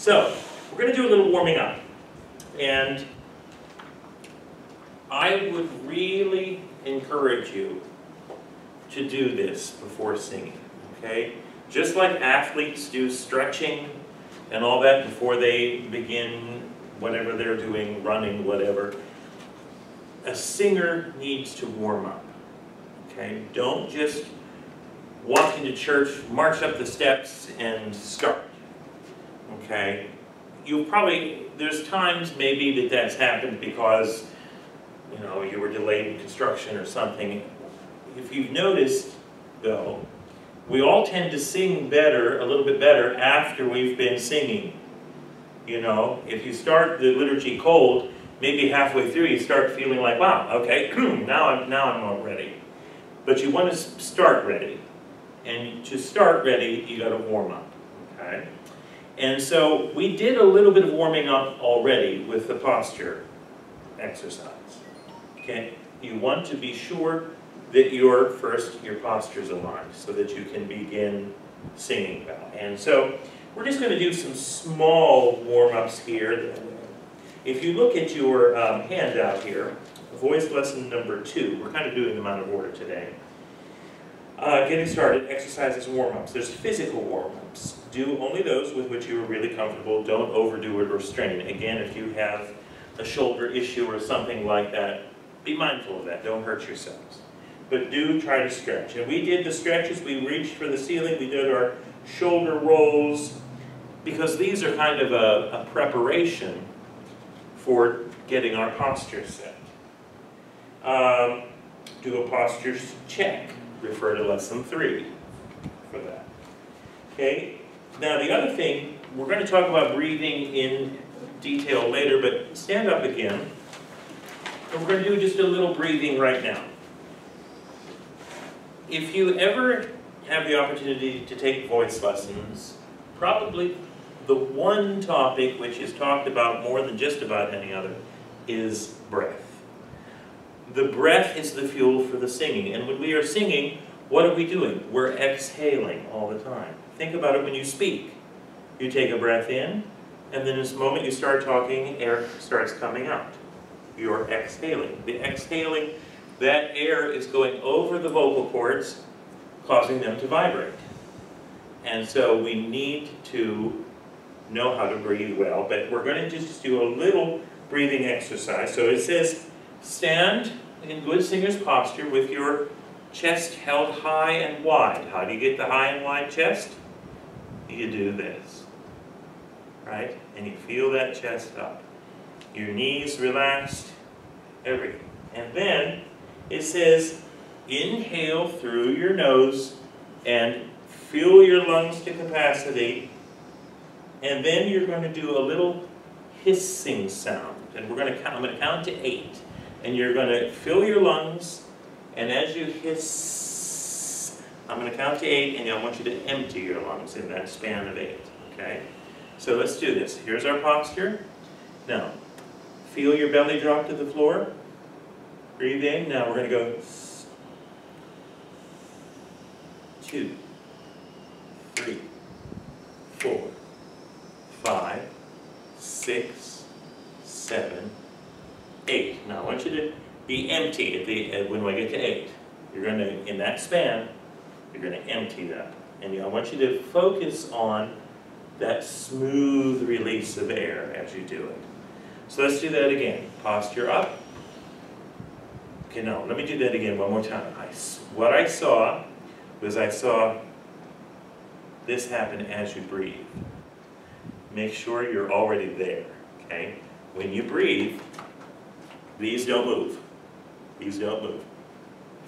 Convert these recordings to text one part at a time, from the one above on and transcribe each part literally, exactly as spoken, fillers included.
So, we're going to do a little warming up. And I would really encourage you to do this before singing, okay? Just like athletes do stretching and all that before they begin whatever they're doing, running, whatever, a singer needs to warm up, okay? Don't just walk into church, march up the steps, and start, okay? You'll probably, there's times maybe that that's happened because, you know, you were delayed in construction or something. If you've noticed, though, we all tend to sing better, a little bit better, after we've been singing. You know, if you start the liturgy cold, maybe halfway through you start feeling like, wow, okay, now I'm, now I'm all ready. But you want to start ready. And to start ready, you got to warm up, okay? And so we did a little bit of warming up already with the posture exercise, okay? You want to be sure that your first, your posture's aligned so that you can begin singing about. And so we're just going to do some small warm-ups here. If you look at your um, handout here, voice lesson number two, we're kind of doing them out of order today. Uh, getting started, exercises and warm-ups. There's physical warm-ups. Do only those with which you are really comfortable. Don't overdo it or strain. Again, if you have a shoulder issue or something like that, be mindful of that. Don't hurt yourselves. But do try to stretch. And we did the stretches, we reached for the ceiling, we did our shoulder rolls, because these are kind of a, a preparation for getting our posture set. Um, do a posture check, refer to lesson three for that. Okay, now the other thing, we're going to talk about breathing in detail later, but stand up again. And we're going to do just a little breathing right now. If you ever have the opportunity to take voice lessons, probably the one topic which is talked about more than just about any other is breath. The breath is the fuel for the singing, and when we are singing, what are we doing? We're exhaling all the time. Think about it when you speak. You take a breath in, and then this moment you start talking, air starts coming out. You're exhaling. The exhaling, that air is going over the vocal cords, causing them to vibrate. And so we need to know how to breathe well, but we're going to just do a little breathing exercise. So it says, stand in good singer's posture with your chest held high and wide. How do you get the high and wide chest? You do this, right? And you feel that chest up. Your knees relaxed, everything. And then, it says, inhale through your nose and fill your lungs to capacity. And then you're going to do a little hissing sound. And we're going to count, I'm going to count to eight. And you're going to fill your lungs. And as you hiss, I'm going to count to eight. And I want you to empty your lungs in that span of eight. Okay? So let's do this. Here's our posture. Now, feel your belly drop to the floor. Breathe in. Now we're going to go two, three, four, five, six, seven, eight. Now I want you to be empty at the at, when we get to eight. You're going to, in that span, you're going to empty that. And I want you to focus on that smooth release of air as you do it. So let's do that again. Posture up. Okay, now, let me do that again one more time. I, what I saw was I saw this happen as you breathe. Make sure you're already there, okay? When you breathe, these don't move. These don't move.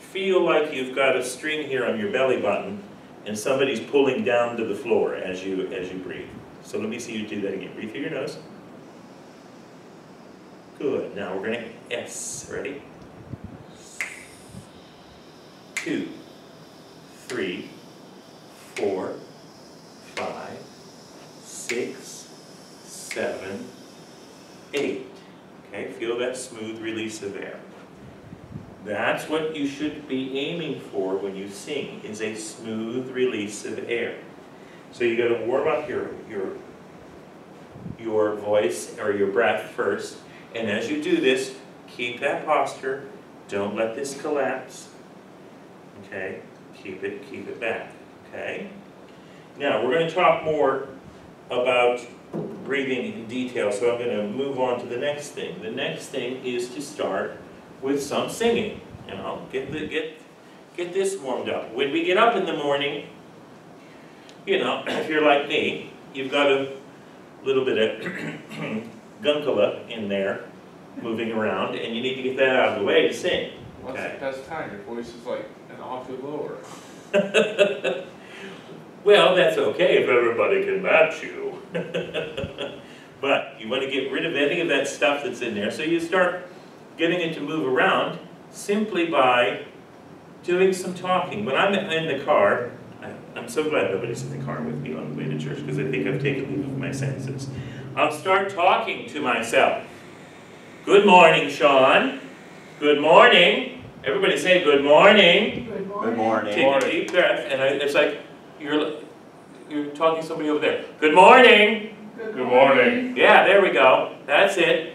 Feel like you've got a string here on your belly button and somebody's pulling down to the floor as you, as you breathe. So let me see you do that again. Breathe through your nose. Good. Now we're going to S. Ready? Two, three, four, five, six, seven, eight. Okay, feel that smooth release of air. That's what you should be aiming for when you sing, is a smooth release of air. So you got to warm up your, your your voice or your breath first. And as you do this, keep that posture. Don't let this collapse. Okay? Keep it, keep it back. Okay? Now, we're going to talk more about breathing in detail, so I'm going to move on to the next thing. The next thing is to start with some singing. You know, get, the, get, get this warmed up. When we get up in the morning, you know, if you're like me, you've got a little bit of gunkula in there moving around, and you need to get that out of the way to sing. Okay? What's the best time? Your voice is like an octave lower. Well, that's okay if everybody can match you. But you want to get rid of any of that stuff that's in there. So you start getting it to move around simply by doing some talking. When I'm in the car, I'm so glad nobody's in the car with me on the way to church, because I think I've taken leave of my senses. I'll start talking to myself. Good morning, Shawn. Good morning. Everybody say good morning. Good morning. Good morning. Take a deep breath, and I, it's like, You're, you're talking to somebody over there. Good morning. Good morning. Good morning. Yeah, there we go. That's it.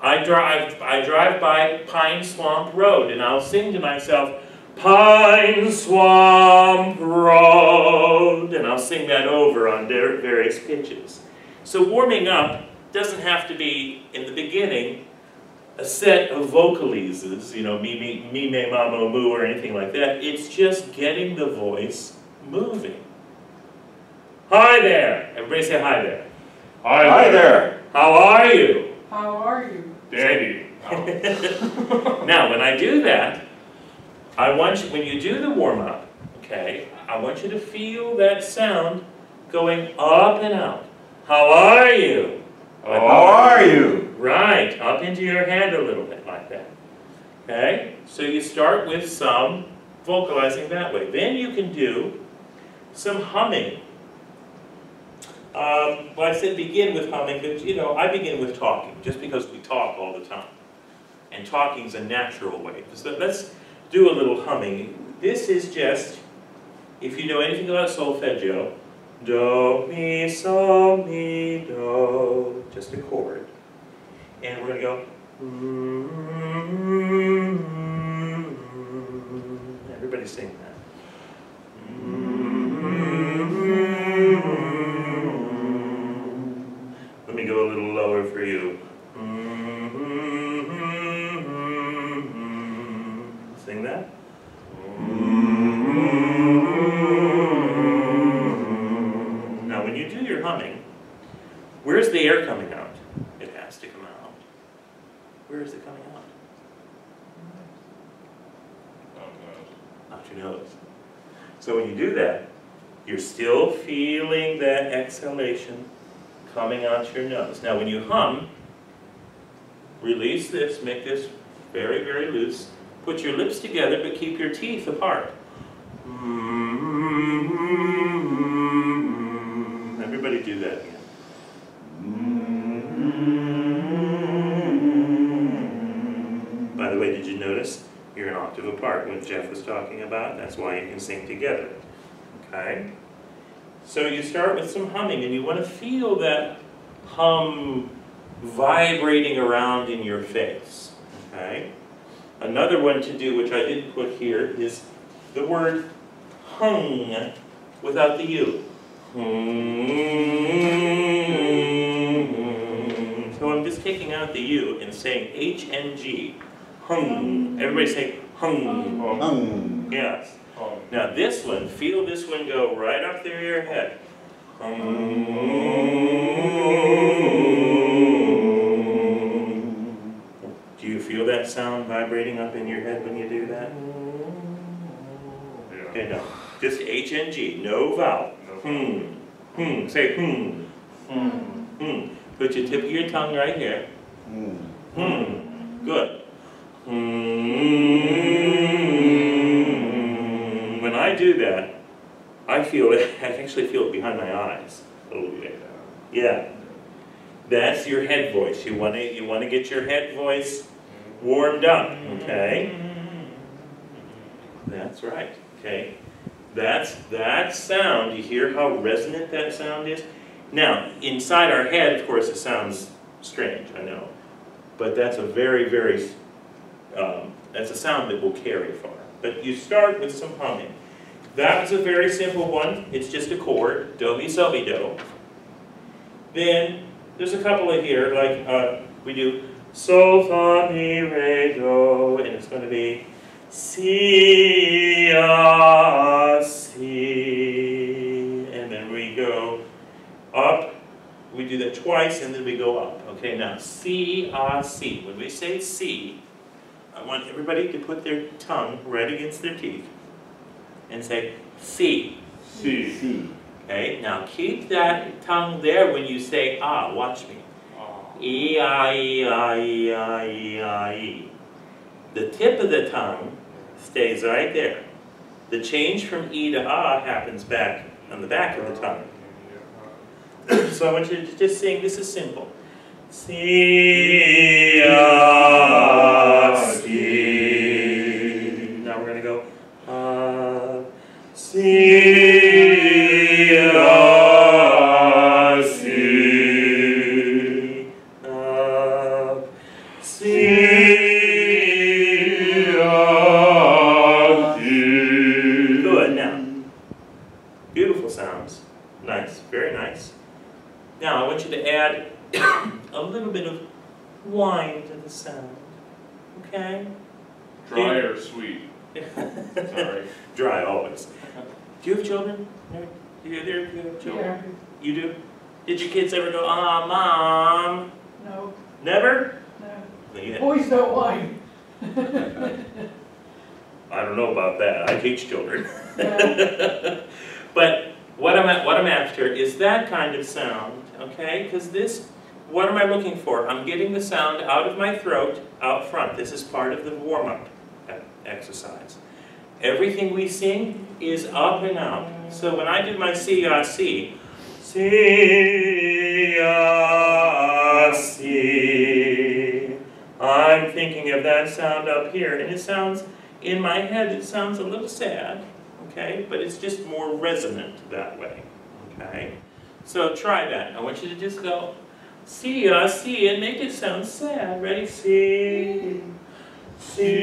I drive, I drive by Pine Swamp Road, and I'll sing to myself, Pine Swamp Road. And I'll sing that over on various pitches. So warming up doesn't have to be, in the beginning, a set of vocalises, you know, me, me, me, me, ma, mo, moo, or anything like that. It's just getting the voice moving. Hi there. Everybody say hi there. Hi, hi there. there. How are you? How are you? Daddy. Oh. Now, when I do that, I want you, when you do the warm-up, okay, I want you to feel that sound going up and out. How are you? How are you? Right. Up into your head a little bit like that. Okay? So you start with some vocalizing that way. Then you can do some humming. Um, well, I said begin with humming, but you know, I begin with talking, just because we talk all the time. And talking's a natural way. So let's do a little humming. This is just, if you know anything about solfeggio, do, mi, sol, mi, do, just a chord. And we're going to go. Everybody sing that. Let me go a little lower for you. Sing that. Now, when you do your humming, where's the air coming out? It has to come out. Where is it coming out? Out your nose. So when you do that, you're still feeling that exhalation coming out your nose. Now when you hum, release this, make this very, very loose. Put your lips together, but keep your teeth apart. Everybody do that again. By the way, did you notice? You're an octave apart, when Jeff was talking about. That's why you can sing together. Okay? So you start with some humming, and you want to feel that hum vibrating around in your face. Okay? Another one to do, which I didn't put here, is the word hung without the U. So I'm just taking out the U and saying H and G. Hum. Everybody say hum. Hum. Hum. Yes. Hum. Now this one, feel this one go right up through your head. Hum. Do you feel that sound vibrating up in your head when you do that? Yeah. Okay, no. Just H and G, no vowel. No. Hum. Hum. Say hum. Hum. Hum. Put your tip of your tongue right here. Hum. Hum. Good. When I do that, I feel it, I actually feel it behind my eyes a little bit. Yeah. That's your head voice. You want to, you want to get your head voice warmed up, okay? That's right, okay? That's that sound. You hear how resonant that sound is? Now, inside our head, of course, it sounds strange, I know, but that's a very, very, um, that's a sound that will carry far. But you start with some humming. That was a very simple one. It's just a chord, do mi sol mi do. Then there's a couple of here, like uh, we do sol fa mi re do, and it's going to be si ah si, and then we go up. We do that twice, and then we go up. Okay, now si ah si. When we say si, I want everybody to put their tongue right against their teeth and say si. Si. Si. Okay, now keep that tongue there when you say ah. Watch me. E ah e ah e ah e ah e. The tip of the tongue stays right there. The change from e to ah happens back on the back of the tongue. So I want you to just sing. This is simple. Si ah si. Now we're gonna go ah si ah si ah si ah si. Good. Now, beautiful sounds. Nice. Very nice. Now I want you to add a little bit of wine to the sound, okay? Dry or sweet? Sorry. Dry always. Do you have children? Do you have children? Yeah. You do? Did your kids ever go, ah, mom? No. Never? No. Yeah. Boys don't wine. I don't know about that. I teach children. Yeah. But what I'm at, what I'm after is that kind of sound. Okay, because this, what am I looking for? I'm getting the sound out of my throat, out front. This is part of the warm-up exercise. Everything we sing is up and out. So when I do my si ah si, si ah si, I'm thinking of that sound up here, and it sounds in my head. It sounds a little sad, okay, but it's just more resonant that way, okay. So try that. I want you to just go si ah si and make it sound sad. Ready? Si si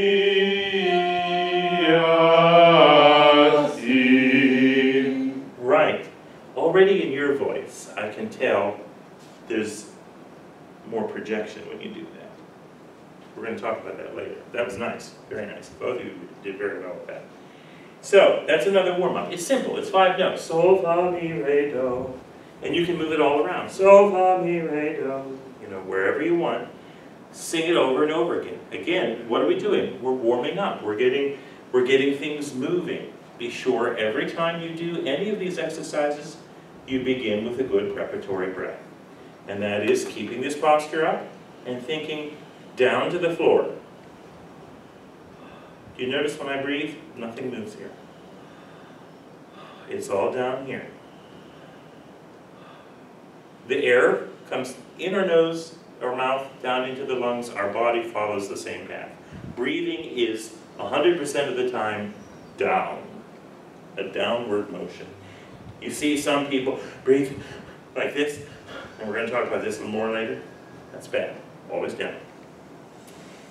ah si. Right. Already in your voice, I can tell there's more projection when you do that. We're going to talk about that later. That was nice. Very nice. Both of you did very well with that. So that's another warm-up. It's simple. It's five notes. Sol fa mi re do. And you can move it all around. Sol fa mi re do. You know, wherever you want. Sing it over and over again. Again, what are we doing? We're warming up. We're getting, we're getting things moving. Be sure every time you do any of these exercises, you begin with a good preparatory breath. And that is keeping this posture up and thinking down to the floor. You notice when I breathe, nothing moves here. It's all down here. The air comes in our nose, our mouth, down into the lungs. Our body follows the same path. Breathing is one hundred percent of the time down, a downward motion. You see some people breathe like this, and we're going to talk about this a little more later. That's bad. Always down.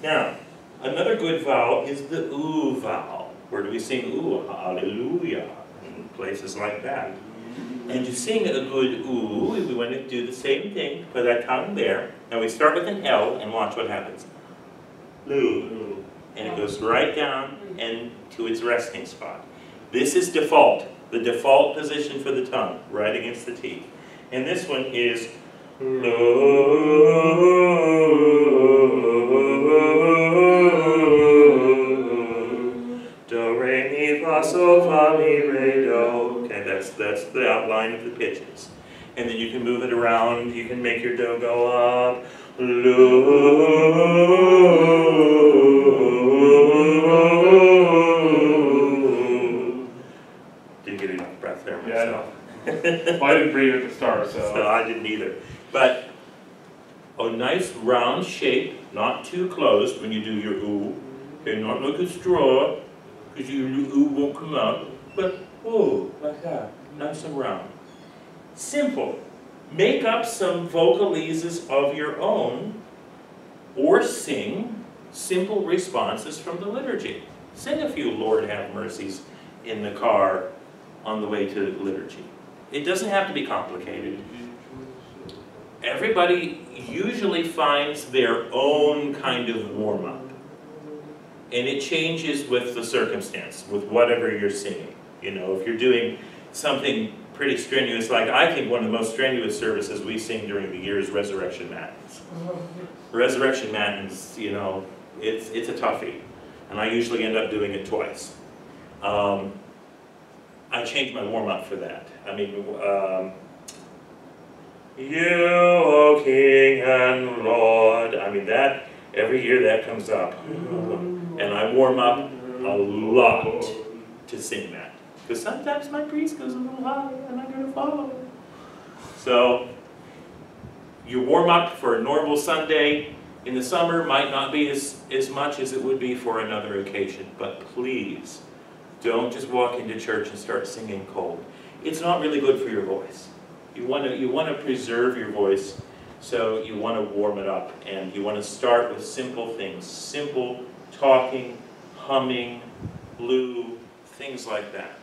Now, another good vowel is the oo vowel. Where do we sing oo? Hallelujah. In places like that. And to sing a good oo, we want to do the same thing, put our tongue there. Now we start with an L and watch what happens. Loo. And it goes right down and to its resting spot. This is default, the default position for the tongue, right against the teeth. And this one is do, do, re, mi, fa, sol, fa, mi, re, do. Okay, that's, that's the outline of the pitches. And then you can move it around, you can make your do go up. Didn't get enough breath there myself. Yeah, I know. Well, I didn't breathe at the start, so. So I didn't either. But a nice round shape, not too closed when you do your oo. Okay, not like a straw, because your oo won't come out, but oo, like that, nice and round. Simple, Make up some vocalises of your own or sing simple responses from the liturgy. Sing a few Lord Have Mercies in the car on the way to liturgy. It doesn't have to be complicated. Everybody usually finds their own kind of warm-up. And it changes with the circumstance, with whatever you're singing. You know, if you're doing something pretty strenuous, like I think one of the most strenuous services we sing during the year is Resurrection Matins. Resurrection Matins, you know, it's, it's a toughie. And I usually end up doing it twice. Um, I changed my warm-up for that. I mean, um, You, O King and Lord. I mean, that, every year that comes up. And I warm up a lot to sing that. Because sometimes my priest goes a little high and I'm going to follow. So, you warm up for a normal Sunday in the summer might not be as, as much as it would be for another occasion. But please, don't just walk into church and start singing cold. It's not really good for your voice. You want to, you want to preserve your voice, so you want to warm it up. And you want to start with simple things. Simple talking, humming, blue, things like that.